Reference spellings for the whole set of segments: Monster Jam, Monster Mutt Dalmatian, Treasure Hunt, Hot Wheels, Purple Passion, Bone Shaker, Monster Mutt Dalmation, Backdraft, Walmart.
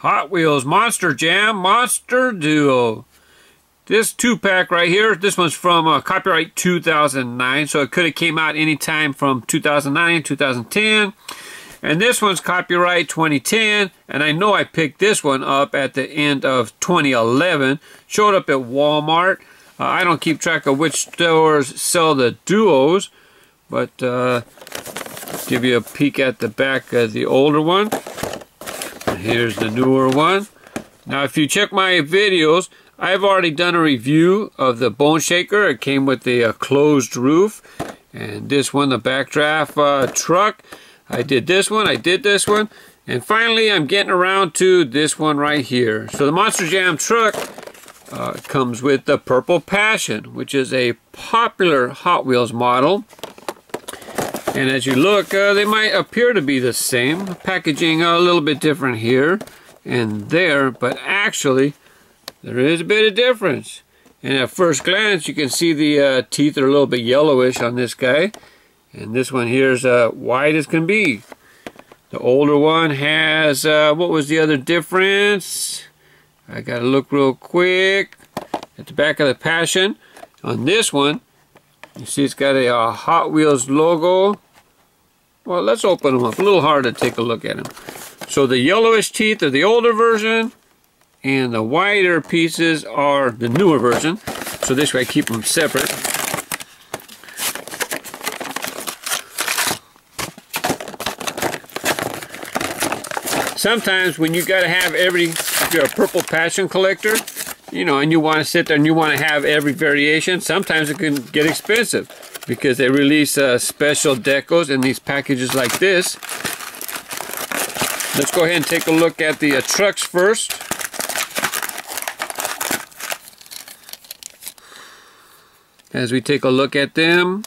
Hot Wheels Monster Jam Monster Duo. This 2-pack right here, this one's from copyright 2009, so it could have came out any time from 2009, 2010. And this one's copyright 2010, and I know I picked this one up at the end of 2011. Showed up at Walmart. I don't keep track of which stores sell the duos, but give you a peek at the back of the older one. Here's the newer one. Now, if you check my videos, I've already done a review of the Bone Shaker. It came with the closed roof. And this one, the Backdraft truck. I did this one, I did this one. And finally, I'm getting around to this one right here. So the Monster Jam truck comes with the Purple Passion, which is a popular Hot Wheels model. And as you look, they might appear to be the same. Packaging a little bit different here and there, but actually, there is a bit of difference. And at first glance, you can see the teeth are a little bit yellowish on this guy. And this one here is wide as can be. The older one has, what was the other difference? I gotta look real quick at the back of the Passion. On this one, you see it's got a Hot Wheels logo. Well, let's open them up. A little hard to take a look at them. So the yellowish teeth are the older version, and the wider pieces are the newer version. So this way I keep them separate. Sometimes when you gotta have every, if you're a Purple Passion collector, you know, and you wanna sit there and you wanna have every variation, sometimes it can get expensive because they release special decos in these packages like this. Let's go ahead and take a look at the trucks first. As we take a look at them,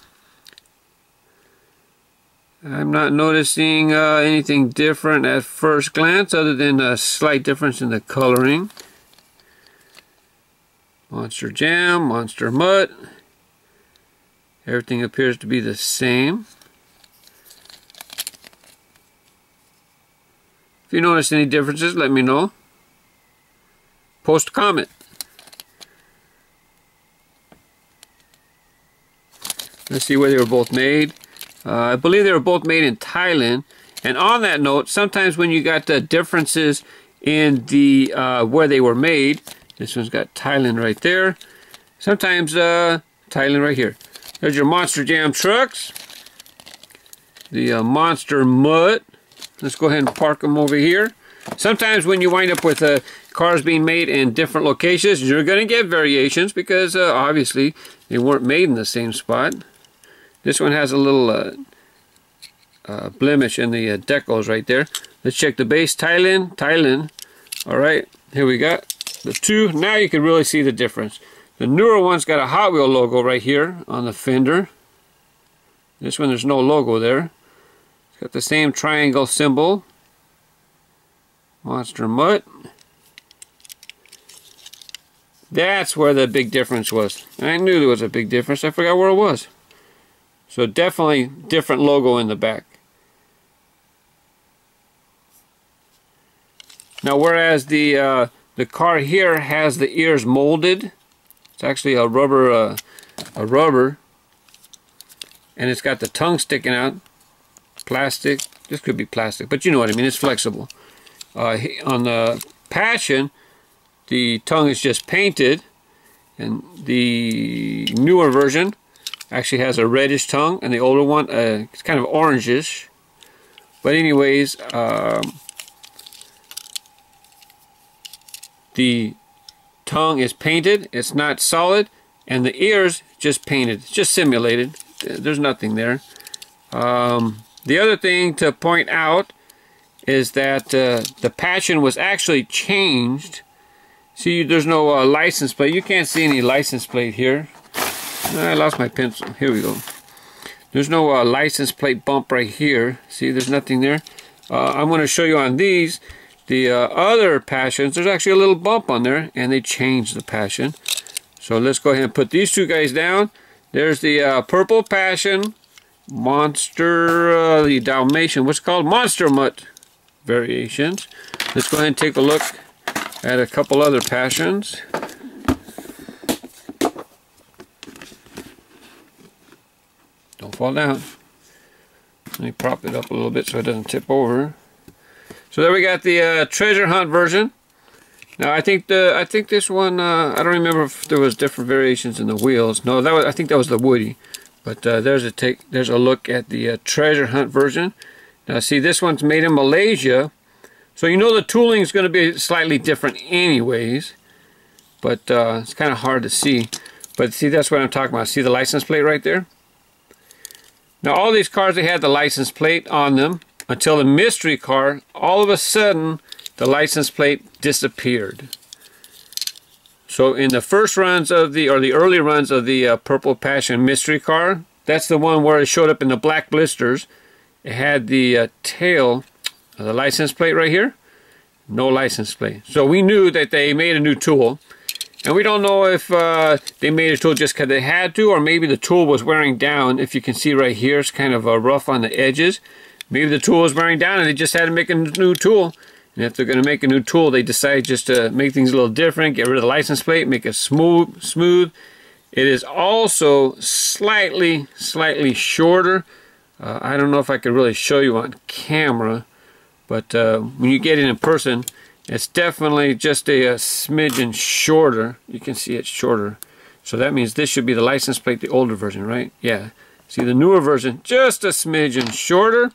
I'm not noticing anything different at first glance other than a slight difference in the coloring. Monster Jam, Monster Mutt, everything appears to be the same. If you notice any differences, let me know. Post a comment. Let's see where they were both made. I believe they were both made in Thailand. And on that note, sometimes when you got the differences in the where they were made, this one's got Thailand right there. Sometimes Thailand right here. There's your Monster Jam trucks. The Monster Mutt. Let's go ahead and park them over here. Sometimes when you wind up with cars being made in different locations, you're going to get variations because obviously they weren't made in the same spot. This one has a little blemish in the decals right there. Let's check the base. Thailand, Thailand. All right, here we got the two. Now you can really see the difference. The newer one's got a Hot Wheel logo right here on the fender. This one, there's no logo there. It's got the same triangle symbol. Monster Mutt. That's where the big difference was. I knew there was a big difference. I forgot where it was. So definitely different logo in the back. Now whereas the car here has the ears molded, it's actually a rubber, and it's got the tongue sticking out. Plastic. This could be plastic, but you know what I mean. It's flexible. On the Passion, the tongue is just painted, and the newer version actually has a reddish tongue, and the older one, it's kind of orangish. But anyways, the tongue is painted, it's not solid, and the ears just painted, just simulated. There's nothing there. The other thing to point out is that the Passion was actually changed. See, there's no license plate. You can't see any license plate here. I lost my pencil. Here we go. There's no license plate bump right here. See, there's nothing there. I'm going to show you on these. The other Passions, there's actually a little bump on there, and they changed the Passion. So let's go ahead and put these two guys down. There's the Purple Passion, Monster, the Dalmatian, what's it called? Monster Mutt variations. Let's go ahead and take a look at a couple other passions. Don't fall down. Let me prop it up a little bit so it doesn't tip over. So there we got the Treasure Hunt version. Now I think this one, I don't remember if there was different variations in the wheels. No, that was, I think that was the Woody. But there's a look at the Treasure Hunt version. Now see, this one's made in Malaysia, so you know the tooling is going to be slightly different anyways. But it's kind of hard to see. But see, that's what I'm talking about. See the license plate right there? Now all these cars, they had the license plate on them until the mystery car, all of a sudden the license plate disappeared. So in the first runs of the, or the early runs of the Purple Passion mystery car, that's the one where it showed up in the black blisters. It had the tail of the license plate right here. No license plate. So we knew that they made a new tool. And we don't know if they made a tool just because they had to, or maybe the tool was wearing down. If you can see right here, it's kind of rough on the edges. Maybe the tool was wearing down and they just had to make a new tool. And if they're going to make a new tool, they decide just to make things a little different, get rid of the license plate, make it smooth. It is also slightly shorter. I don't know if I could really show you on camera, but when you get it in person, it's definitely just a smidgen shorter. You can see it's shorter. So that means this should be the license plate, the older version, right? Yeah. See, the newer version, just a smidgen shorter.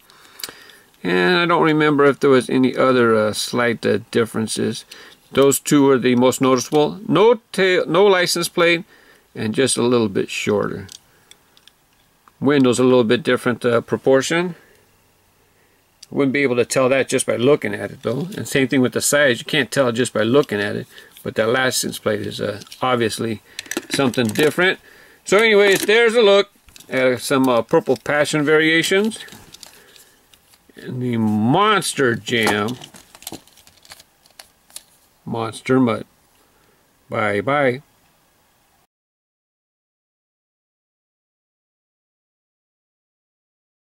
And I don't remember if there was any other slight differences. Those two are the most noticeable. No tail, no license plate, and just a little bit shorter. Window's a little bit different proportion. Wouldn't be able to tell that just by looking at it though. And same thing with the sides, you can't tell just by looking at it, but that license plate is obviously something different. So anyways, there's a look at some Purple Passion variations. And the Monster Jam, Monster Mutt. Bye bye.